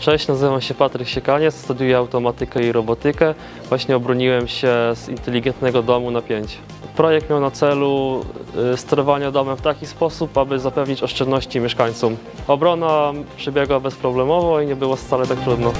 Cześć, nazywam się Patryk Siekaniec, studiuję automatykę i robotykę. Właśnie obroniłem się z inteligentnego domu na 5. Projekt miał na celu sterowanie domem w taki sposób, aby zapewnić oszczędności mieszkańcom. Obrona przebiegła bezproblemowo i nie było wcale tak trudno.